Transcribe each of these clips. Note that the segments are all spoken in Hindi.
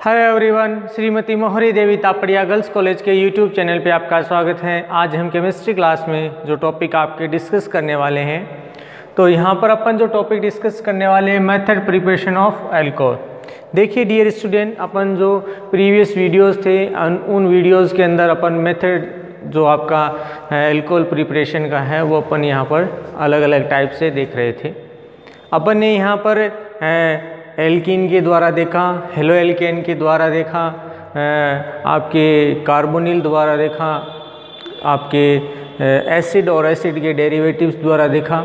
हाय एवरीवन, श्रीमती मोहरी देवी तापड़िया गर्ल्स कॉलेज के यूट्यूब चैनल पे आपका स्वागत है। आज हम केमिस्ट्री क्लास में जो टॉपिक आपके डिस्कस करने वाले हैं, तो यहाँ पर अपन जो टॉपिक डिस्कस करने वाले हैं मेथड प्रिपरेशन ऑफ अल्कोहल। देखिए डियर स्टूडेंट, अपन जो प्रीवियस वीडियोस थे उन वीडियोस के अंदर अपन मेथड जो आपका अल्कोहल प्रिपरेशन का है वो अपन यहाँ पर अलग अलग टाइप से देख रहे थे। अपन ने यहाँ पर एल्कीन के द्वारा देखा, हेलो एल्केन के द्वारा देखा, आपके कार्बोनिल द्वारा देखा, आपके एसिड और एसिड के डेरिवेटिव्स द्वारा देखा।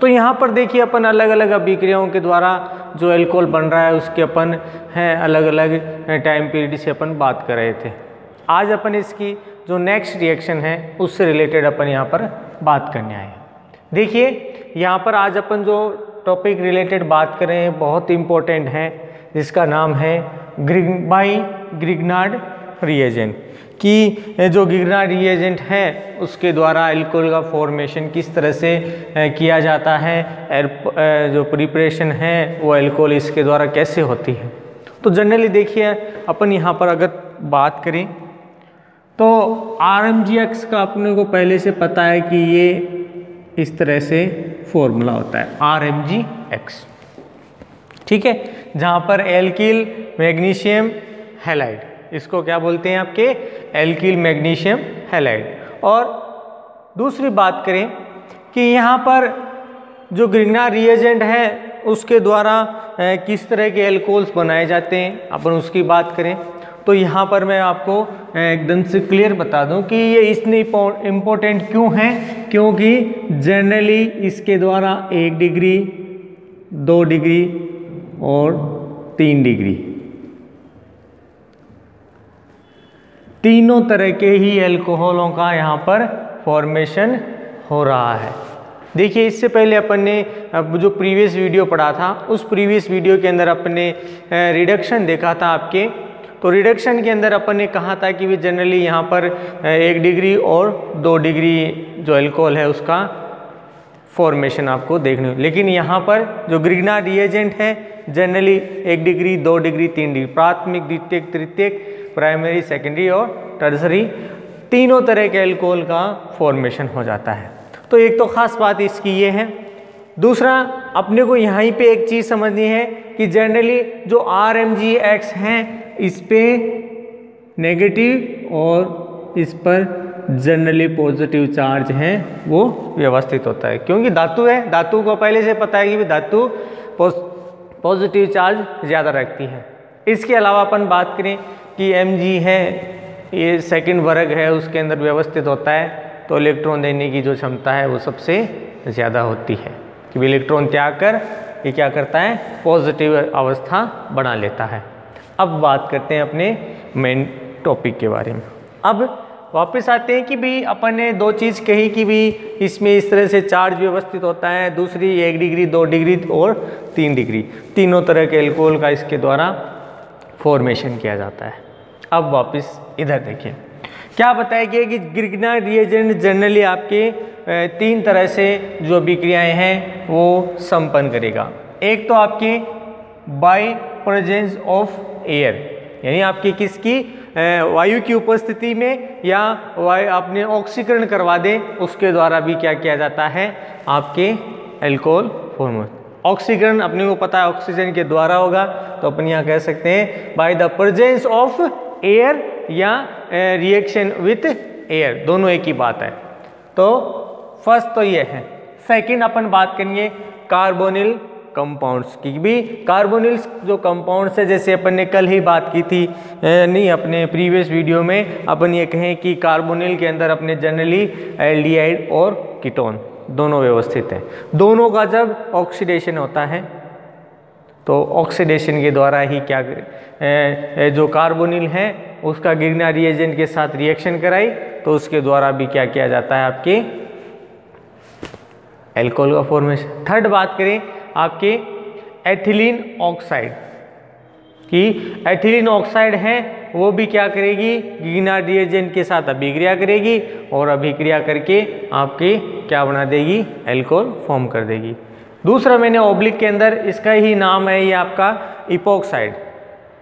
तो यहाँ पर देखिए अपन अलग अलग अभिक्रियाओं के द्वारा जो अल्कोहल बन रहा है उसके अपन हैं अलग अलग टाइम पीरियड से अपन बात कर रहे थे। आज अपन इसकी जो नेक्स्ट रिएक्शन है उससे रिलेटेड अपन यहाँ पर बात करने आए। देखिए यहाँ पर आज अपन जो टॉपिक रिलेटेड बात करें बहुत इम्पोर्टेंट है, जिसका नाम है ग्रिग्नार्ड रिएजेंट। कि जो ग्रिग्नार्ड रिएजेंट है उसके द्वारा अल्कोहल का फॉर्मेशन किस तरह से किया जाता है, जो प्रिपरेशन है वो अल्कोहल इसके द्वारा कैसे होती है। तो जनरली देखिए अपन यहाँ पर अगर बात करें तो RMGX का अपने को पहले से पता है कि ये इस तरह से फॉर्मूला होता है RMGX, ठीक है, जहाँ पर एल्किल मैग्नीशियम हैलाइड, इसको क्या बोलते हैं आपके एल्किल मैग्नीशियम हैलाइड। और दूसरी बात करें कि यहाँ पर जो ग्रिग्नार्ड रिएजेंट है उसके द्वारा किस तरह के एल्कोहल्स बनाए जाते हैं अपन उसकी बात करें, तो यहाँ पर मैं आपको एकदम से क्लियर बता दूं कि ये इसने इम्पोर्टेंट क्यों है, क्योंकि जनरली इसके द्वारा 1 डिग्री, 2 डिग्री और 3 डिग्री तीनों तरह के ही अल्कोहलों का यहाँ पर फॉर्मेशन हो रहा है। देखिए इससे पहले अपन ने जो प्रीवियस वीडियो पढ़ा था उस प्रीवियस वीडियो के अंदर अपन ने रिडक्शन देखा था आपके, तो रिडक्शन के अंदर अपन ने कहा था कि वे जनरली यहाँ पर 1 डिग्री और 2 डिग्री जो अल्कोहल है उसका फॉर्मेशन आपको देखने, लेकिन यहाँ पर जो ग्रिग्नार्ड रिएजेंट है जनरली 1 डिग्री, 2 डिग्री, 3 डिग्री, प्राथमिक, द्वितीयक, तृतीयक, प्राइमरी, सेकेंडरी और टर्सरी तीनों तरह के अल्कोहल का फॉर्मेशन हो जाता है। तो एक तो ख़ास बात इसकी ये है। दूसरा अपने को यहाँ पे एक चीज़ समझनी है कि जनरली जो RMGX हैं इस पे नेगेटिव और इस पर जनरली पॉजिटिव चार्ज हैं वो व्यवस्थित होता है, क्योंकि धातु है, धातु को पहले से पता है कि धातु पॉजिटिव चार्ज ज़्यादा रखती है। इसके अलावा अपन बात करें कि Mg है, ये सेकंड वर्ग है, उसके अंदर व्यवस्थित होता है, तो इलेक्ट्रॉन देने की जो क्षमता है वो सबसे ज़्यादा होती है कि इलेक्ट्रॉन त्याग कर ये क्या करता है, पॉजिटिव अवस्था बना लेता है। अब बात करते हैं अपने मेन टॉपिक के बारे में। अब वापस आते हैं कि भी अपन ने दो चीज़ कही कि भी इसमें इस तरह से चार्ज व्यवस्थित होता है, दूसरी 1 डिग्री, 2 डिग्री और 3 डिग्री तीनों तरह के अल्कोहल का इसके द्वारा फॉर्मेशन किया जाता है। अब वापस इधर देखिए क्या बताया गया कि ग्रिग्नार्ड रिएजेंट जनरली आपके 3 तरह से जो अभिक्रियाएँ हैं वो संपन्न करेगा। एक तो आपके बाय प्रेजेंस ऑफ एयर, यानी आपकी किसकी वायु की उपस्थिति में या वायु आपने ऑक्सीकरण करवा दे उसके द्वारा भी क्या किया जाता है आपके अल्कोहल फॉर्म। ऑक्सीकरण अपने को पता है ऑक्सीजन के द्वारा होगा, तो अपन यहाँ कह सकते हैं by the presence of air या रिएक्शन विथ एयर, दोनों एक ही बात है। तो फर्स्ट तो ये है। सेकेंड अपन बात करेंगे कार्बोनिल कंपाउंड्स की, भी कार्बोनिल्स जो कंपाउंड्स है, जैसे अपन ने कल ही बात की थी, नहीं अपने प्रीवियस वीडियो में अपन ये कहें कि कार्बोनिल के अंदर अपने जनरली एल्डिहाइड और कीटोन दोनों व्यवस्थित हैं। दोनों का जब ऑक्सीडेशन होता है तो ऑक्सीडेशन के द्वारा ही क्या जो कार्बोनिल है उसका ग्रिग्नार्ड रिएजेंट के साथ रिएक्शन कराई तो उसके द्वारा भी क्या किया जाता है आपके अल्कोहल का फॉर्मेशन। थर्ड बात करें आपके एथिलीन ऑक्साइड की, एथिलीन ऑक्साइड है वो भी क्या करेगी, ग्रिग्नार्ड रिएजेंट के साथ अभिक्रिया करेगी और अभिक्रिया करके आपके क्या बना देगी, अल्कोहल फॉर्म कर देगी। दूसरा मैंने ऑब्लिक के अंदर इसका ही नाम है, ये आपका इपोक्साइड,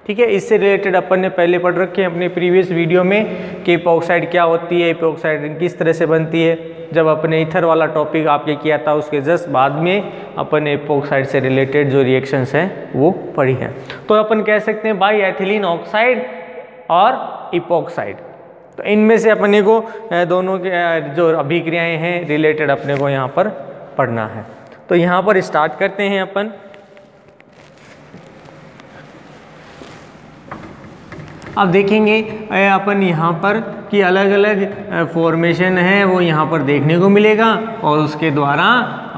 ठीक है। इससे रिलेटेड अपन ने पहले पढ़ रखे हैं अपने प्रीवियस वीडियो में कि एपॉक्साइड क्या होती है, एपॉक्साइड किस तरह से बनती है। जब अपने ईथर वाला टॉपिक आपके किया था उसके जस्ट बाद में अपन एपॉक्साइड से रिलेटेड जो रिएक्शंस हैं वो पढ़ी हैं। तो अपन कह सकते हैं बाई एथिलीन ऑक्साइड और एपॉक्साइड, तो इनमें से अपने को दोनों के जो अभिक्रियाएँ हैं रिलेटेड अपने को यहाँ पर पढ़ना है। तो यहाँ पर स्टार्ट करते हैं अपन। अब देखेंगे अपन यहाँ पर कि अलग अलग फॉर्मेशन है वो यहाँ पर देखने को मिलेगा और उसके द्वारा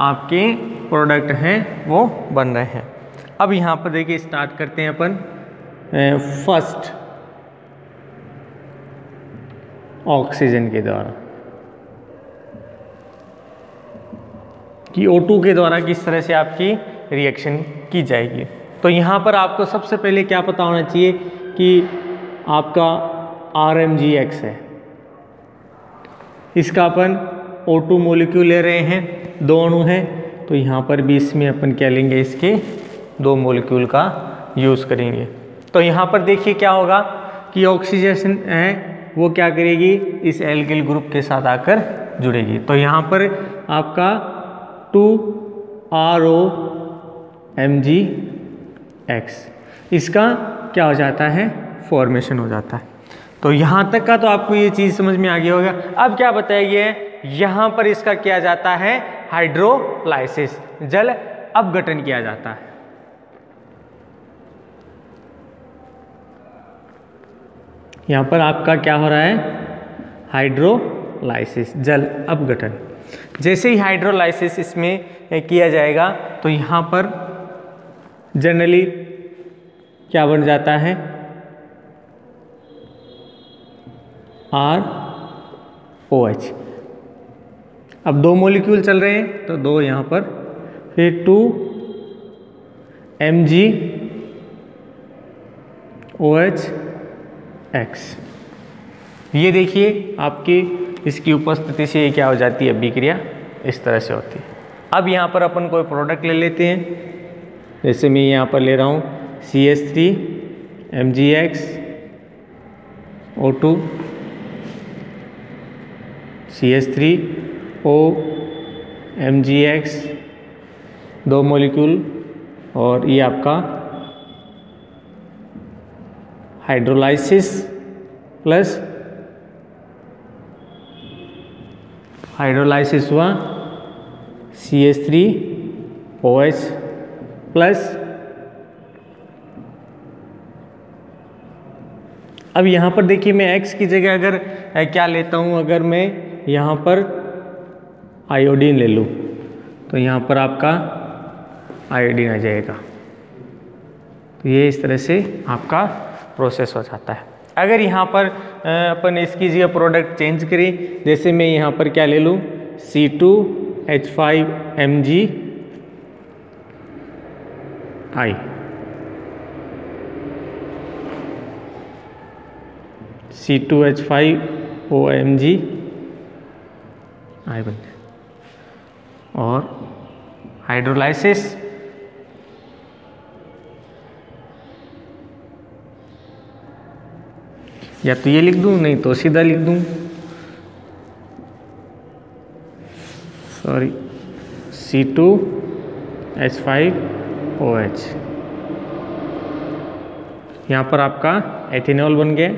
आपके प्रोडक्ट हैं वो बन रहे हैं। अब यहाँ पर देखिए स्टार्ट करते हैं अपन फर्स्ट ऑक्सीजन के द्वारा कि O2 के द्वारा किस तरह से आपकी रिएक्शन की जाएगी। तो यहाँ पर आपको सबसे पहले क्या पता होना चाहिए कि आपका RMGX है, इसका अपन O2 मोलिक्यूल ले रहे हैं, दो अणु हैं, तो यहाँ पर भी इसमें अपन क्या लेंगे, इसके दो मोलिक्यूल का यूज़ करेंगे। तो यहाँ पर देखिए क्या होगा कि ऑक्सीजन है वो क्या करेगी, इस एल्किल ग्रुप के साथ आकर जुड़ेगी। तो यहाँ पर आपका 2 ROMGX इसका क्या हो जाता है, फॉर्मेशन हो जाता है। तो यहाँ तक का तो आपको ये चीज़ समझ में आ गया होगा। अब क्या बताइए, यहाँ पर इसका किया जाता है हाइड्रोलाइसिस, जल अपघटन किया जाता है। यहाँ पर आपका क्या हो रहा है, हाइड्रोलाइसिस, जल अपघटन। जैसे ही हाइड्रोलाइसिस इसमें किया जाएगा तो यहाँ पर जनरली क्या बन जाता है, ROH। अब दो मॉलिक्यूल चल रहे हैं तो दो यहाँ पर, फिर 2 MgOH। ये देखिए आपकी इसकी उपस्थिति से क्या हो जाती है, अभिक्रिया इस तरह से होती है। अब यहाँ पर अपन कोई प्रोडक्ट ले लेते हैं, जैसे मैं यहाँ पर ले रहा हूँ CH3 MgX O2, CH3 O MgX, दो मॉलिक्यूल, और ये आपका हाइड्रोलाइसिस प्लस हाइड्रोलाइसिस हुआ CH3 OH प्लस। अब यहाँ पर देखिए मैं X की जगह अगर क्या लेता हूँ, अगर मैं यहाँ पर आयोडीन ले लूँ तो यहाँ पर आपका आयोडीन आ जाएगा। तो ये इस तरह से आपका प्रोसेस हो जाता है। अगर यहाँ पर अपन इसकी जगह प्रोडक्ट चेंज करें, जैसे मैं यहाँ पर क्या ले लूँ, C2H5MgI, C2H5OMgI बनते हैं, और हाइड्रोलाइसिस या तो ये लिख दूँ, नहीं तो सीधा लिख दूँ, सॉरी, C2H5OH। यहाँ पर आपका एथेनॉल बन गया।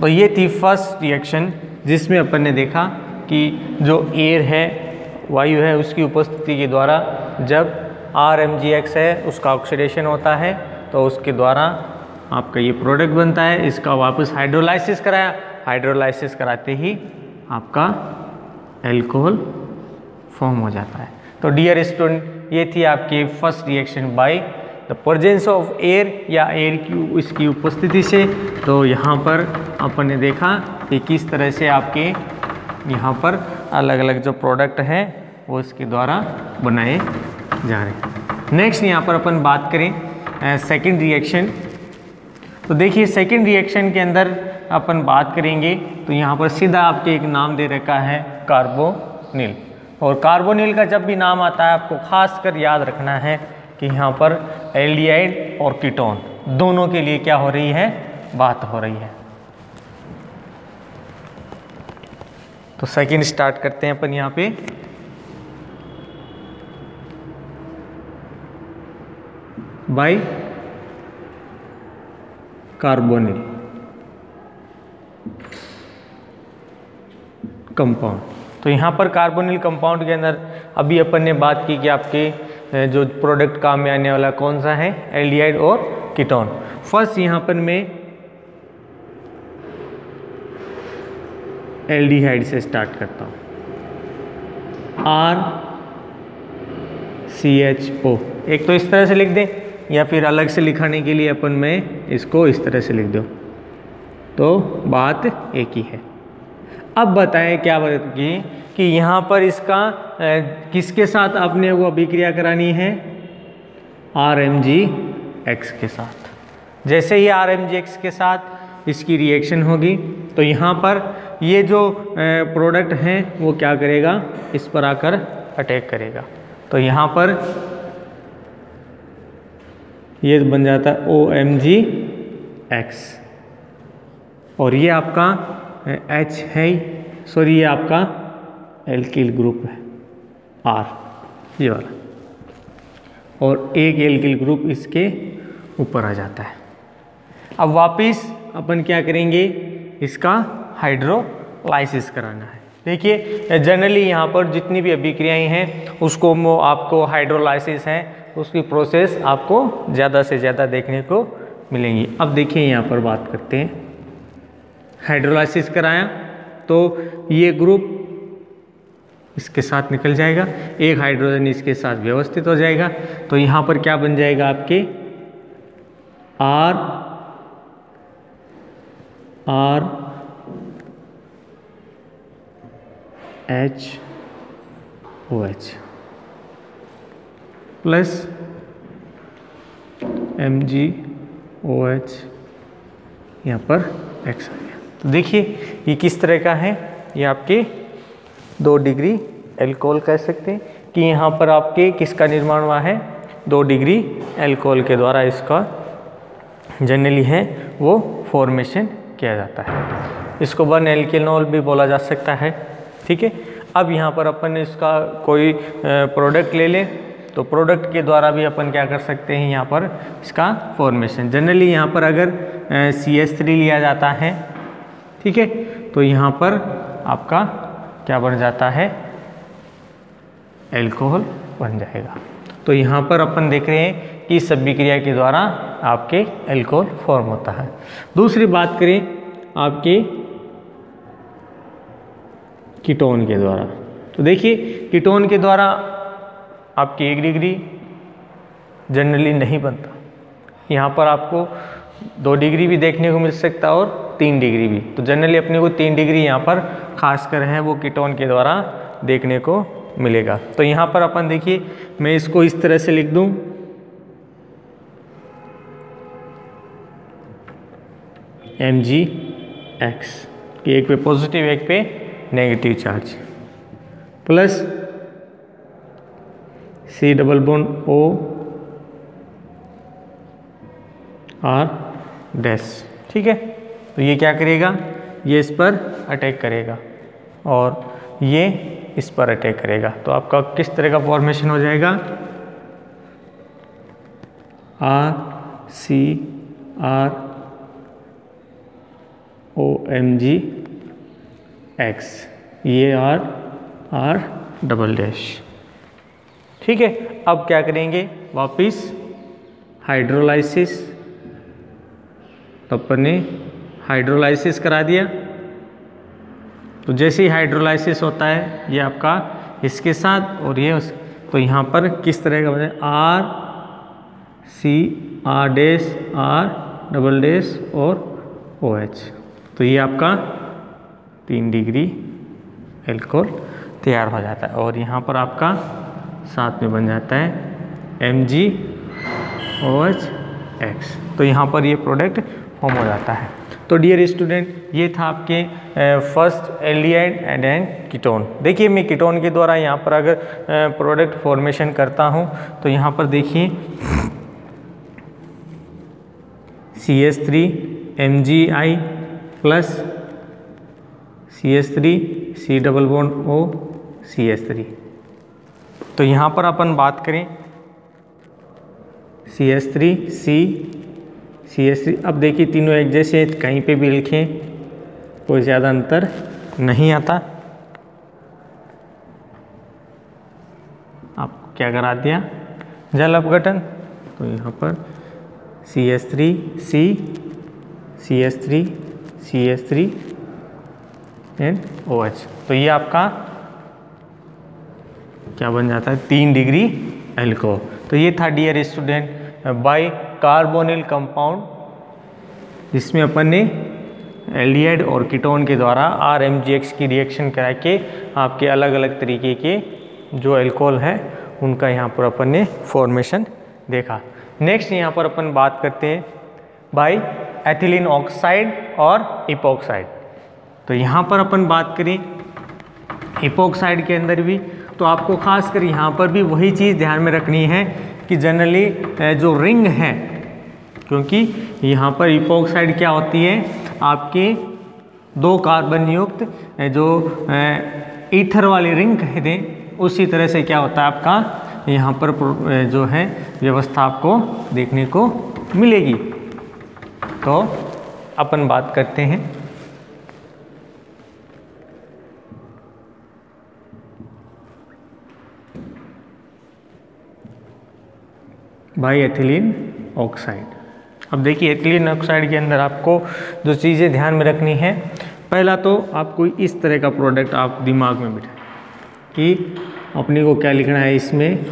तो ये थी फर्स्ट रिएक्शन जिसमें अपन ने देखा कि जो एयर है, वायु है, उसकी उपस्थिति के द्वारा जब RMgX है उसका ऑक्सीडेशन होता है तो उसके द्वारा आपका ये प्रोडक्ट बनता है। इसका वापस हाइड्रोलाइसिस कराया, हाइड्रोलाइसिस कराते ही आपका एल्कोहल फॉर्म हो जाता है। तो डियर स्टूडेंट, ये थी आपकी first reaction by the presence of air या एयर की इसकी उपस्थिति से। तो यहाँ पर अपन ने देखा कि किस तरह से आपके यहाँ पर अलग अलग जो प्रोडक्ट हैं वो इसके द्वारा बनाए जा रहे हैं। नेक्स्ट यहाँ पर अपन बात करें सेकंड रिएक्शन। तो देखिए सेकंड रिएक्शन के अंदर अपन बात करेंगे तो यहाँ पर सीधा आपके एक नाम दे रखा है कार्बोनिल। और कार्बोनिल का जब भी नाम आता है आपको खासकर याद रखना है कि यहाँ पर एल्डिहाइड और कीटोन दोनों के लिए क्या हो रही है, बात हो रही है। तो सेकेंड स्टार्ट करते हैं अपन यहाँ पे। By carbonyl compound. तो यहाँ पर कार्बोनिल कंपाउंड के अंदर अभी अपन ने बात की कि आपके जो प्रोडक्ट काम में आने वाला कौन सा है, एल्डिहाइड और कीटोन। फर्स्ट यहाँ पर मैं एल्डिहाइड से स्टार्ट करता हूँ, RCHO। एक तो इस तरह से लिख दें या फिर अलग से लिखाने के लिए अपन में इसको इस तरह से लिख दो, तो बात एक ही है। अब बताएं क्या बात की कि यहाँ पर इसका किसके साथ आपने वो अभिक्रिया करानी है, RMgX के साथ। जैसे ही RMgX के साथ इसकी रिएक्शन होगी तो यहाँ पर ये जो प्रोडक्ट हैं वो क्या करेगा, इस पर आकर अटैक करेगा। तो यहाँ पर ये बन जाता है OMgX और ये आपका H है, सॉरी ये आपका एल्किल ग्रुप है R, ये वाला, और एक एल्किल ग्रुप इसके ऊपर आ जाता है। अब वापस अपन क्या करेंगे, इसका हाइड्रोलाइसिस कराना है। देखिए जनरली यहाँ पर जितनी भी अभिक्रियाएँ हैं उसको आपको हाइड्रोलाइसिस है उसकी प्रोसेस आपको ज़्यादा से ज़्यादा देखने को मिलेंगी। अब देखिए यहाँ पर बात करते हैं, हाइड्रोलाइसिस कराया तो ये ग्रुप इसके साथ निकल जाएगा, एक हाइड्रोजन इसके साथ व्यवस्थित हो जाएगा। तो यहाँ पर क्या बन जाएगा आपके RHOH प्लस MgOH, यहाँ पर X आ गया। तो देखिए ये किस तरह का है, ये आपके 2 डिग्री एल्कोहल कह सकते हैं कि यहाँ पर आपके किसका निर्माण हुआ है, 2 डिग्री एल्कोहल के द्वारा इसका जनरली है वो फॉर्मेशन किया जाता है। इसको 1 एल्केनॉल भी बोला जा सकता है, ठीक है। अब यहाँ पर अपन इसका कोई प्रोडक्ट ले लें तो प्रोडक्ट के द्वारा भी अपन क्या कर सकते हैं यहाँ पर इसका फॉर्मेशन। जनरली यहाँ पर अगर CH3 लिया जाता है, ठीक है, तो यहाँ पर आपका क्या बन जाता है, एल्कोहल बन जाएगा। तो यहाँ पर अपन देख रहे हैं कि इस अभिक्रिया के द्वारा आपके एल्कोहल फॉर्म होता है। दूसरी बात करें आपके कीटोन के द्वारा, तो देखिए कीटोन के द्वारा आपकी 1 डिग्री जनरली नहीं बनता, यहाँ पर आपको 2 डिग्री भी देखने को मिल सकता है और 3 डिग्री भी। तो जनरली अपने को 3 डिग्री यहाँ पर खासकर है वो कीटोन के द्वारा देखने को मिलेगा। तो यहाँ पर अपन देखिए मैं इसको इस तरह से लिख दूँ, MgX कि एक पे पॉजिटिव एक पे negative charge plus C double bond O R dash, ठीक है। तो ये क्या करेगा, ये इस पर अटैक करेगा और ये इस पर अटैक करेगा। तो आपका किस तरह का फॉर्मेशन हो जाएगा, RCROMgX, ये R डबल डैश, ठीक है। अब क्या करेंगे, वापिस हाइड्रोलाइसिस, तो अपन ने हाइड्रोलाइसिस करा दिया। तो जैसे ही हाइड्रोलाइसिस होता है ये आपका इसके साथ और ये उस, तो यहाँ पर किस तरह का बने, R C R dash R double dash और OH। तो ये आपका 3 डिग्री एल्कोहल तैयार हो जाता है और यहाँ पर आपका साथ में बन जाता है MgOH X। तो यहाँ पर ये प्रोडक्ट फॉर्म हो जाता है। तो डियर स्टूडेंट, ये था आपके फर्स्ट एल्डिहाइड एंड कीटोन। देखिए मैं कीटोन के द्वारा यहाँ पर अगर प्रोडक्ट फॉर्मेशन करता हूँ तो यहाँ पर देखिए CH3 MgI plus CH3 C double bond O CH3। तो यहाँ पर अपन बात करें CH3 C CH3। अब देखिए तीनों एक जैसे, कहीं पे भी लिखें कोई ज़्यादा अंतर नहीं आता। आपको क्या करा दिया, जल अपघटन। तो यहाँ पर CH3 C CH3 CH3 and OH। तो ये आपका क्या बन जाता है, 3 डिग्री एल्कोहल। तो ये था dear student by carbonyl compound, इसमें अपन ने एल्डिहाइड और कीटोन के द्वारा RMGX की रिएक्शन करा के आपके अलग अलग तरीके के जो एल्कोहल है उनका यहाँ पर अपन ने फॉर्मेशन देखा। नेक्स्ट यहाँ पर अपन बात करते हैं बाई एथिलीन ऑक्साइड और इपॉक्साइड। तो यहाँ पर अपन बात करें इपॉक्साइड के अंदर भी, तो आपको खासकर यहाँ पर भी वही चीज़ ध्यान में रखनी है कि जनरली जो रिंग है, क्योंकि यहाँ पर इपॉक्साइड क्या होती है, आपके 2 कार्बन युक्त जो ईथर वाली रिंग कहते हैं, उसी तरह से क्या होता है आपका यहाँ पर जो है व्यवस्था आपको देखने को मिलेगी। तो अपन बात करते हैं बाई एथिलीन ऑक्साइड। अब देखिए एथिलीन ऑक्साइड के अंदर आपको जो चीज़ें ध्यान में रखनी है, पहला तो आपको इस तरह का प्रोडक्ट आप दिमाग में बिठाएं कि अपने को क्या लिखना है, इसमें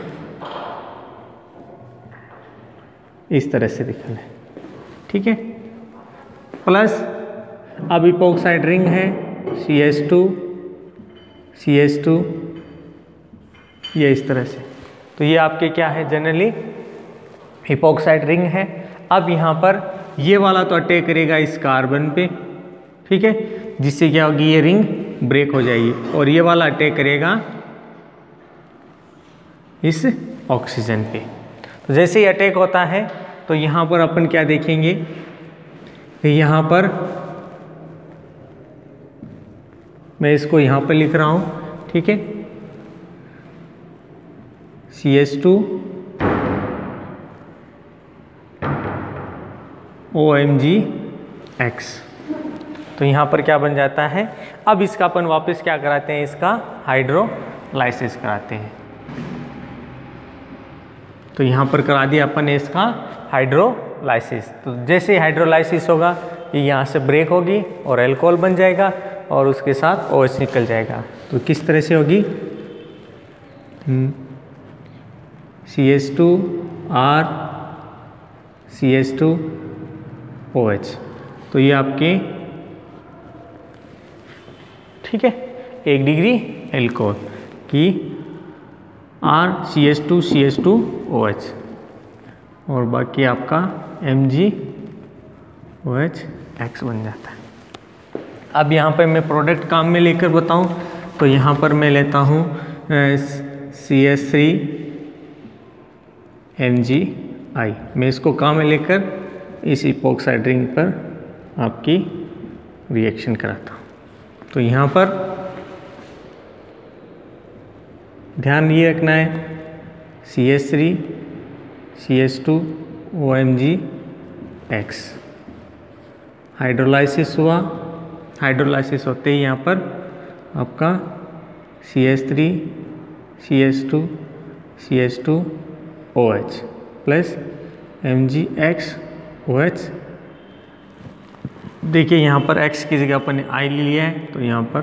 इस तरह से लिखना है, ठीक है। प्लस अब इपॉक्साइड रिंग है CH2 ये इस तरह से, तो ये आपके क्या है जनरली इपॉक्साइड रिंग है। अब यहाँ पर ये वाला तो अटैक करेगा इस कार्बन पे, ठीक है, जिससे क्या होगी ये रिंग ब्रेक हो जाएगी, और ये वाला अटैक करेगा इस ऑक्सीजन पे। तो जैसे ही अटैक होता है तो यहाँ पर अपन क्या देखेंगे कि यहाँ पर मैं इसको यहाँ पर लिख रहा हूँ, ठीक है, CH2 OMgX। तो यहाँ पर क्या बन जाता है, अब इसका अपन वापस क्या कराते हैं, इसका हाइड्रोलाइसिस कराते हैं। तो यहाँ पर करा दिया अपन ने इसका हाइड्रोलाइसिस। तो जैसे हाइड्रोलाइसिस होगा ये यहाँ से ब्रेक होगी और एल्कोहल बन जाएगा और उसके साथ OH निकल जाएगा। तो किस तरह से होगी, CH2 R CH2 OH। तो ये आपके, ठीक है, 1 डिग्री एल्कोहल की R CH2 CH2 OH और बाकी आपका MgOH X बन जाता है। अब यहाँ पर मैं प्रोडक्ट काम में लेकर बताऊँ तो यहाँ पर मैं लेता हूँ CH3 MgI। मैं इसको काम में लेकर इस इपॉक्साइड रिंग पर आपकी रिएक्शन कराता हूँ। तो यहाँ पर ध्यान ये रखना है CH3 CH2 OMgX। हाइड्रोलाइसिस हुआ, हाइड्रोलाइसिस होते ही यहाँ पर आपका CH3 CH2 CH2 OH plus MgX OH। देखिए यहाँ पर X की जगह अपन ने I ले लिया है, तो यहाँ पर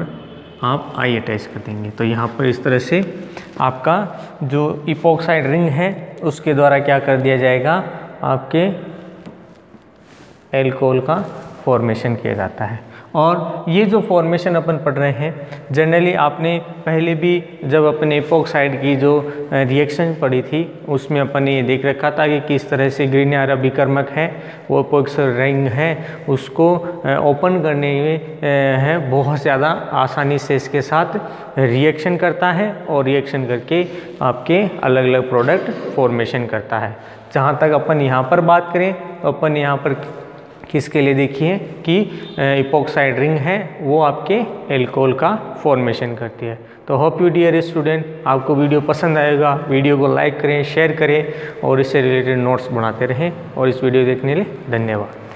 आप I अटैच कर देंगे। तो यहाँ पर इस तरह से आपका जो इपॉक्साइड रिंग है उसके द्वारा क्या कर दिया जाएगा, आपके एल्कोहल का फॉर्मेशन किया जाता है। और ये जो फॉर्मेशन अपन पढ़ रहे हैं, जनरली आपने पहले भी जब अपने एपॉक्साइड की जो रिएक्शन पढ़ी थी उसमें अपन ने ये देख रखा था कि किस तरह से ग्रिग्नार्ड अभिकर्मक है वो एपॉक्साइड रिंग है उसको ओपन करने में है बहुत ज़्यादा आसानी से इसके साथ रिएक्शन करता है और रिएक्शन करके आपके अलग अलग प्रोडक्ट फॉर्मेशन करता है। जहाँ तक अपन यहाँ पर बात करें तो अपन यहाँ पर किसके लिए देखिए कि एपॉक्साइड रिंग है वो आपके एल्कोहल का फॉर्मेशन करती है। तो होप यू डियर स्टूडेंट आपको वीडियो पसंद आएगा, वीडियो को लाइक करें, शेयर करें और इससे रिलेटेड नोट्स बनाते रहें। और इस वीडियो देखने के लिए धन्यवाद।